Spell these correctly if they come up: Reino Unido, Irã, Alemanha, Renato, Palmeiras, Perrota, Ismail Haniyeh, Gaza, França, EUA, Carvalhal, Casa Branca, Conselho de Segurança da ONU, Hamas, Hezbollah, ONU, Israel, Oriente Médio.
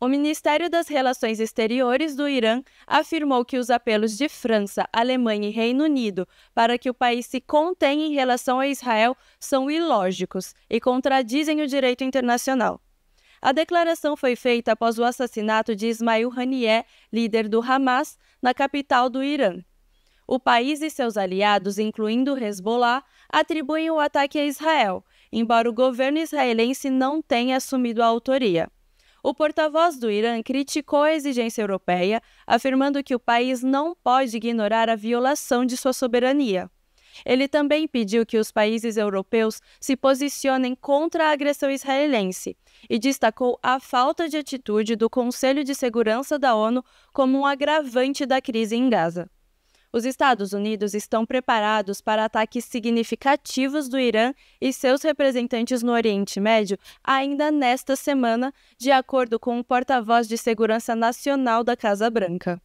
O Ministério das Relações Exteriores do Irã afirmou que os apelos de França, Alemanha e Reino Unido para que o país se contenha em relação a Israel são ilógicos e contradizem o direito internacional. A declaração foi feita após o assassinato de Ismail Haniyeh, líder do Hamas, na capital do Irã. O país e seus aliados, incluindo o Hezbollah, atribuem o ataque a Israel, embora o governo israelense não tenha assumido a autoria. O porta-voz do Irã criticou a exigência europeia, afirmando que o país não pode ignorar a violação de sua soberania. Ele também pediu que os países europeus se posicionem contra a agressão israelense e destacou a falta de atitude do Conselho de Segurança da ONU como um agravante da crise em Gaza. Os Estados Unidos estão preparados para ataques significativos do Irã e seus representantes no Oriente Médio ainda nesta semana, de acordo com o porta-voz de Segurança Nacional da Casa Branca.